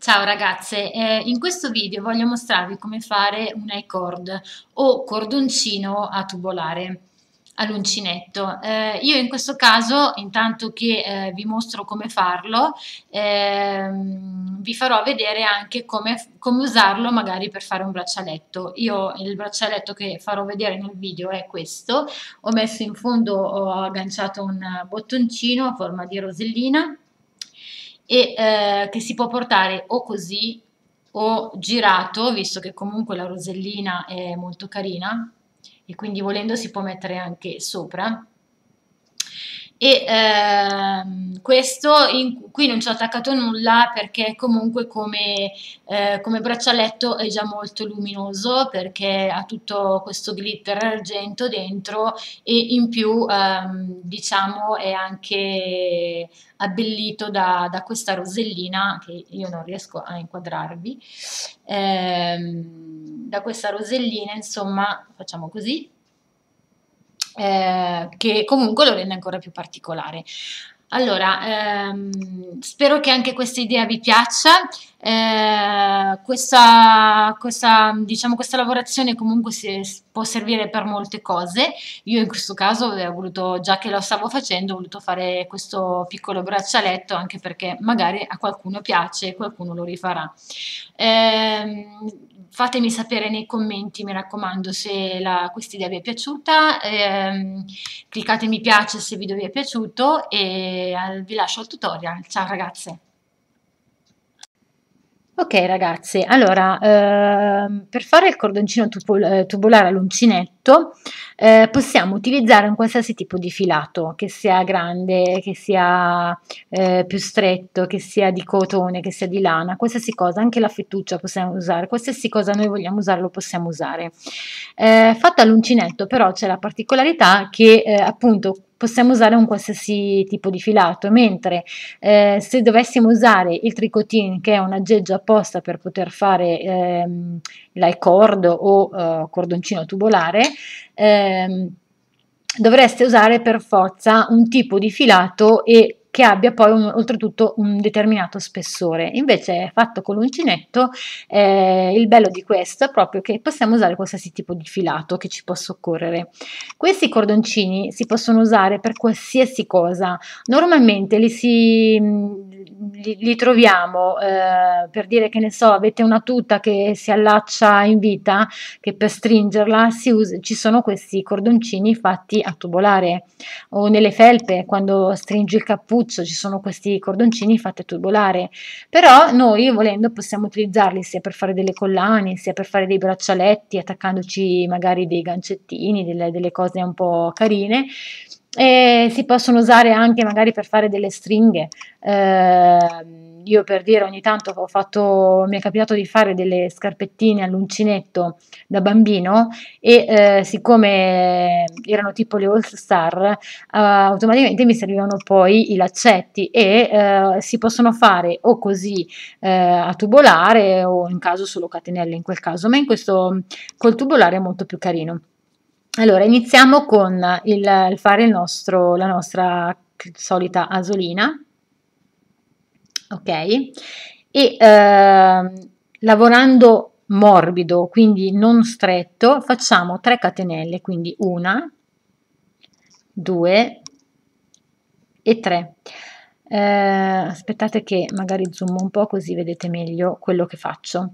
Ciao ragazze, in questo video voglio mostrarvi come fare un I-cord o cordoncino a tubolare all'uncinetto. Io in questo caso, intanto che vi mostro come farlo, vi farò vedere anche come usarlo magari per fare un braccialetto. Io il braccialetto che farò vedere nel video è questo, ho messo in fondo, ho agganciato un bottoncino a forma di rosellina e che si può portare o così o girato, visto che comunque la rosellina è molto carina e quindi volendo si può mettere anche sopra. E questo qui non ci ho attaccato nulla perché comunque come braccialetto è già molto luminoso, perché ha tutto questo glitter argento dentro e in più diciamo è anche abbellito da questa rosellina che io non riesco a inquadrarvi, da questa rosellina, insomma, facciamo così, che comunque lo rende ancora più particolare. Allora, spero che anche questa idea vi piaccia. Questa lavorazione comunque può servire per molte cose. Io in questo caso avevo voluto, già che lo stavo facendo, ho voluto fare questo piccolo braccialetto anche perché magari a qualcuno piace e qualcuno lo rifarà. Fatemi sapere nei commenti, mi raccomando, se questa idea vi è piaciuta, cliccate mi piace se il video vi è piaciuto e vi lascio il tutorial. Ciao ragazze! Ok ragazze, allora per fare il cordoncino tubolare all'uncinetto possiamo utilizzare un qualsiasi tipo di filato, che sia grande, che sia più stretto, che sia di cotone, che sia di lana, qualsiasi cosa, anche la fettuccia possiamo usare, qualsiasi cosa noi vogliamo usare lo possiamo usare. Fatto all'uncinetto però c'è la particolarità che appunto possiamo usare un qualsiasi tipo di filato, mentre se dovessimo usare il tricotin, che è un aggeggio apposta per poter fare l'I-cord o cordoncino tubolare, dovreste usare per forza un tipo di filato e che abbia poi oltretutto un determinato spessore. Invece fatto con l'uncinetto, il bello di questo è proprio che possiamo usare qualsiasi tipo di filato che ci possa occorrere. Questi cordoncini si possono usare per qualsiasi cosa, normalmente li troviamo per dire, che ne so, avete una tuta che si allaccia in vita, che per stringerla ci sono questi cordoncini fatti a tubolare, o nelle felpe quando stringi il cappuccio ci sono questi cordoncini fatti a tubolare. Però noi volendo possiamo utilizzarli sia per fare delle collane, sia per fare dei braccialetti, attaccandoci magari dei gancettini, delle cose un po' carine. E si possono usare anche magari per fare delle stringhe. Io per dire, ogni tanto mi è capitato di fare delle scarpettine all'uncinetto da bambino e siccome erano tipo le All Star, automaticamente mi servivano poi i laccetti e si possono fare o così a tubolare o in caso solo catenelle in quel caso, ma in questo col tubolare è molto più carino. Allora iniziamo con il fare la nostra solita asolina. Ok, e lavorando morbido, quindi non stretto, facciamo 3 catenelle, quindi 1, 2 e 3. Aspettate che magari zoom un po' così vedete meglio quello che faccio.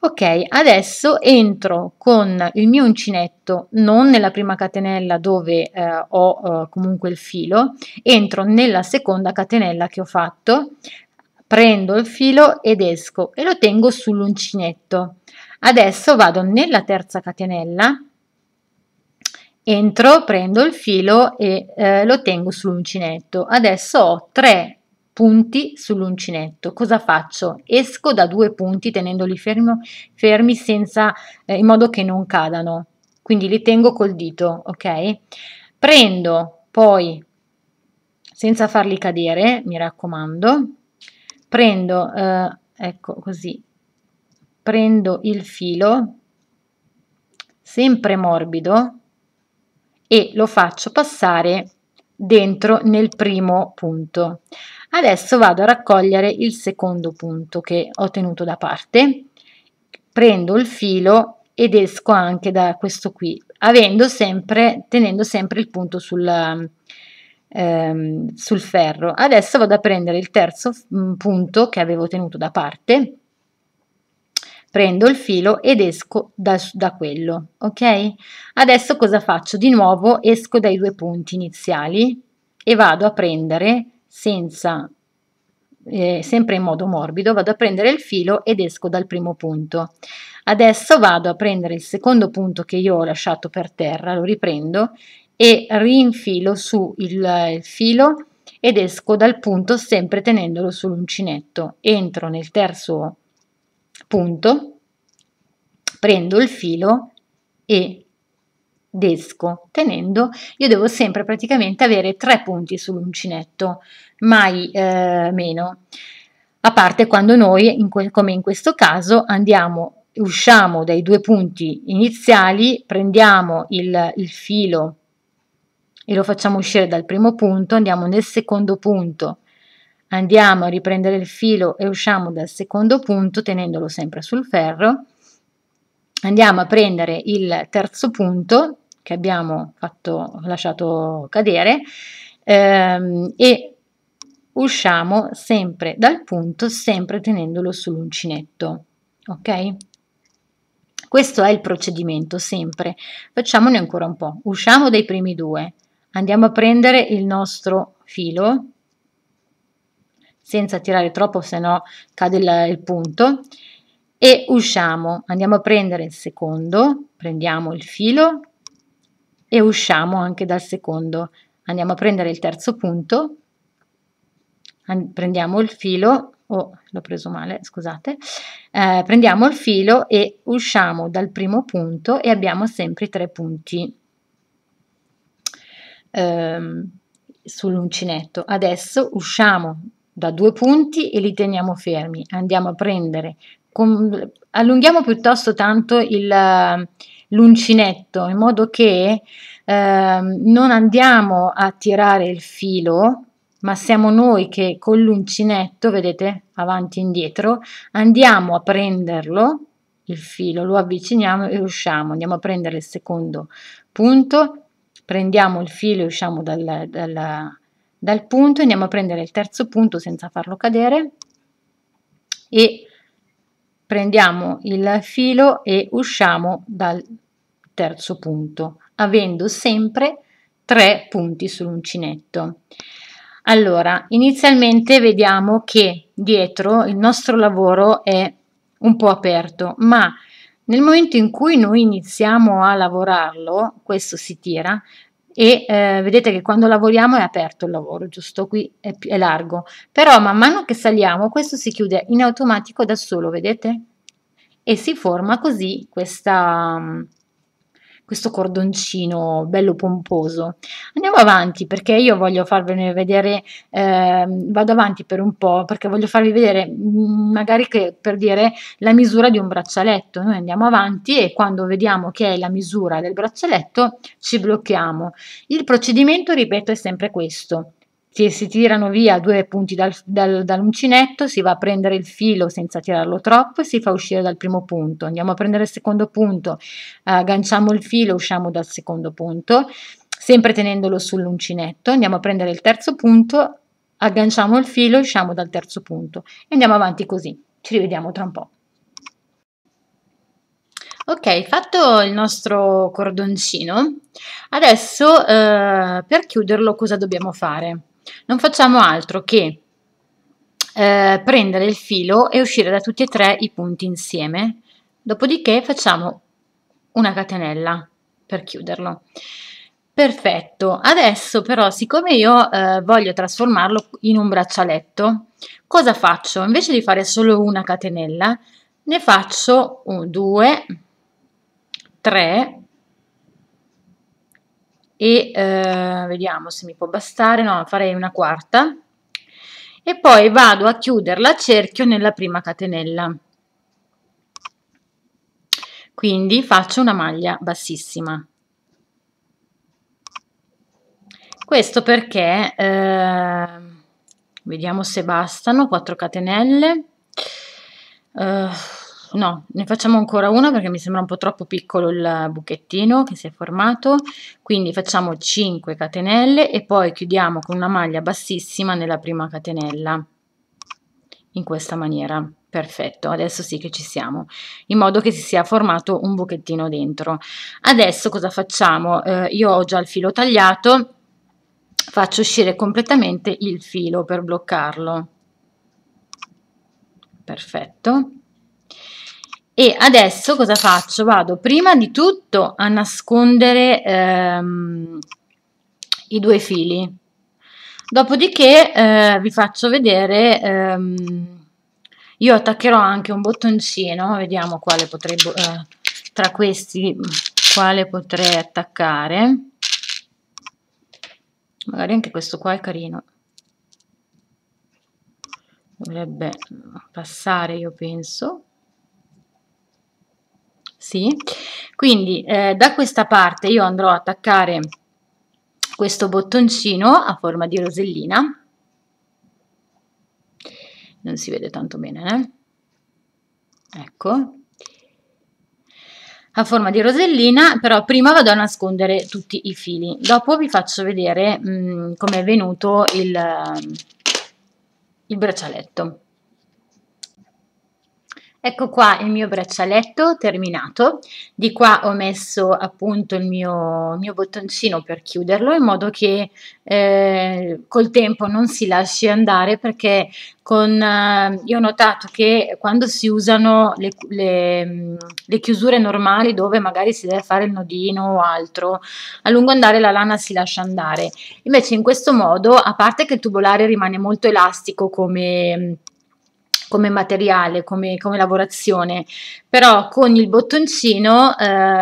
Ok, adesso entro con il mio uncinetto non nella prima catenella dove ho comunque il filo, entro nella seconda catenella che ho fatto, prendo il filo ed esco e lo tengo sull'uncinetto. Adesso vado nella terza catenella, entro, prendo il filo e lo tengo sull'uncinetto. Adesso ho 3 punti sull'uncinetto. Cosa faccio? Esco da 2 punti tenendoli fermi senza, in modo che non cadano, quindi li tengo col dito, ok? Prendo poi, senza farli cadere, mi raccomando, prendo, ecco così, prendo il filo sempre morbido e lo faccio passare dentro nel primo punto. Adesso vado a raccogliere il secondo punto che ho tenuto da parte, prendo il filo ed esco anche da questo qui, tenendo sempre il punto sul ferro. Adesso vado a prendere il terzo punto che avevo tenuto da parte, prendo il filo ed esco da quello, ok? Adesso cosa faccio? Di nuovo esco dai due punti iniziali e vado a prendere sempre in modo morbido, vado a prendere il filo ed esco dal primo punto. Adesso vado a prendere il secondo punto che io ho lasciato per terra, lo riprendo e rinfilo su il filo ed esco dal punto sempre tenendolo sull'uncinetto. Entro nel terzo punto, prendo il filo ed esco tenendo. Io devo sempre praticamente avere tre punti sull'uncinetto, mai meno, a parte quando noi come in questo caso usciamo dai due punti iniziali, prendiamo il filo e lo facciamo uscire dal primo punto, andiamo nel secondo punto, andiamo a riprendere il filo e usciamo dal secondo punto tenendolo sempre sul ferro, andiamo a prendere il terzo punto che abbiamo lasciato cadere e usciamo sempre dal punto, sempre tenendolo sull'uncinetto, ok? Questo è il procedimento sempre. Facciamone ancora un po'. Usciamo dai primi due, andiamo a prendere il nostro filo senza tirare troppo, se no cade il punto, e usciamo, andiamo a prendere il secondo, prendiamo il filo e usciamo anche dal secondo, andiamo a prendere il terzo punto, prendiamo il filo, l'ho preso male, scusate, prendiamo il filo e usciamo dal primo punto e abbiamo sempre tre punti sull'uncinetto. Adesso usciamo da due punti e li teniamo fermi, andiamo a prendere, allunghiamo piuttosto tanto l'uncinetto in modo che non andiamo a tirare il filo, ma siamo noi che con l'uncinetto, vedete, avanti e indietro, andiamo a prenderlo, il filo, lo avviciniamo e usciamo, andiamo a prendere il secondo punto, prendiamo il filo e usciamo dal punto, andiamo a prendere il terzo punto senza farlo cadere e prendiamo il filo e usciamo dal terzo punto, avendo sempre tre punti sull'uncinetto. Allora, inizialmente vediamo che dietro il nostro lavoro è un po' aperto, ma nel momento in cui noi iniziamo a lavorarlo, questo si tira e vedete che quando lavoriamo è aperto il lavoro, giusto? Qui è largo, però man mano che saliamo questo si chiude in automatico da solo, vedete? E si forma così questo cordoncino bello pomposo. Andiamo avanti perché io voglio farvene vedere, vado avanti per un po' perché voglio farvi vedere magari per dire la misura di un braccialetto. Noi andiamo avanti e quando vediamo che è la misura del braccialetto ci blocchiamo. Il procedimento, ripeto, è sempre questo: si tirano via due punti dall'uncinetto, si va a prendere il filo senza tirarlo troppo e si fa uscire dal primo punto, andiamo a prendere il secondo punto, agganciamo il filo, usciamo dal secondo punto sempre tenendolo sull'uncinetto, andiamo a prendere il terzo punto, agganciamo il filo, usciamo dal terzo punto e andiamo avanti così. Ci rivediamo tra un po'. Ok, fatto il nostro cordoncino, adesso per chiuderlo cosa dobbiamo fare? Non facciamo altro che prendere il filo e uscire da tutti e tre i punti insieme, dopodiché facciamo una catenella per chiuderlo. Perfetto, adesso però siccome io voglio trasformarlo in un braccialetto, cosa faccio? Invece di fare solo una catenella, ne faccio 1, 2, 3 e vediamo se mi può bastare, no, farei una quarta e poi vado a chiuderla a cerchio nella prima catenella, quindi faccio una maglia bassissima. Questo perché Vediamo se bastano. 4 catenelle. No, ne facciamo ancora una perché mi sembra un po' troppo piccolo il buchettino che si è formato, quindi facciamo 5 catenelle e poi chiudiamo con una maglia bassissima nella prima catenella, in questa maniera. Perfetto, adesso sì che ci siamo, in modo che si sia formato un buchettino dentro. Adesso cosa facciamo? Io ho già il filo tagliato, faccio uscire completamente il filo per bloccarlo. Perfetto. E adesso cosa faccio? Vado prima di tutto a nascondere i due fili, dopodiché vi faccio vedere, io attaccherò anche un bottoncino, vediamo quale potrei, tra questi quale potrei attaccare, magari anche questo qua è carino, dovrebbe passare io penso. Sì. Quindi da questa parte io andrò ad attaccare questo bottoncino a forma di rosellina, non si vede tanto bene, ecco, a forma di rosellina, però prima vado a nascondere tutti i fili, dopo vi faccio vedere come è venuto il braccialetto. Ecco qua il mio braccialetto terminato, di qua ho messo appunto il mio bottoncino per chiuderlo in modo che col tempo non si lasci andare, perché io ho notato che quando si usano le chiusure normali dove magari si deve fare il nodino o altro, a lungo andare la lana si lascia andare, invece in questo modo, a parte che il tubolare rimane molto elastico come materiale, come lavorazione, però con il bottoncino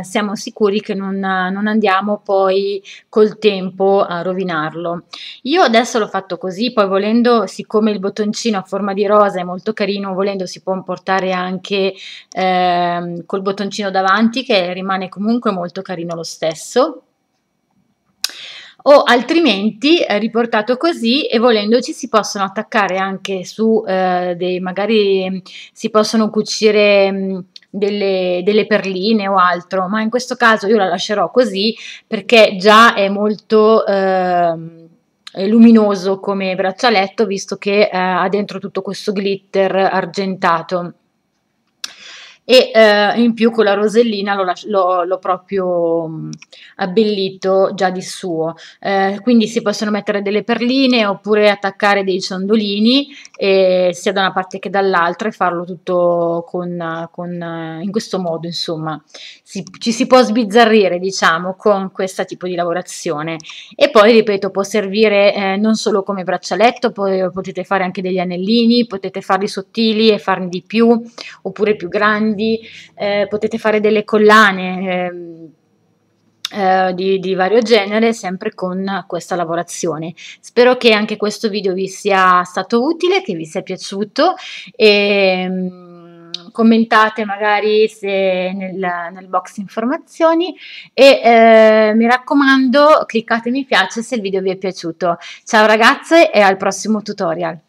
siamo sicuri che non andiamo poi col tempo a rovinarlo. Io adesso l'ho fatto così, poi volendo, siccome il bottoncino a forma di rosa è molto carino, volendo si può portare anche col bottoncino davanti, che rimane comunque molto carino lo stesso, o altrimenti riportato così, e volendo ci si possono attaccare anche su magari si possono cucire delle perline o altro, ma in questo caso io la lascerò così perché già è molto luminoso come braccialetto, visto che ha dentro tutto questo glitter argentato, e in più con la rosellina l'ho proprio abbellito già di suo, quindi si possono mettere delle perline oppure attaccare dei ciondolini sia da una parte che dall'altra e farlo tutto in questo modo, insomma ci si può sbizzarrire, diciamo, con questo tipo di lavorazione. E poi ripeto, può servire non solo come braccialetto, poi potete fare anche degli anellini, potete farli sottili e farne di più oppure più grandi. Potete fare delle collane di vario genere, sempre con questa lavorazione. Spero che anche questo video vi sia stato utile, che vi sia piaciuto, e commentate magari se nel box informazioni, e mi raccomando cliccate mi piace se il video vi è piaciuto. Ciao ragazze e al prossimo tutorial.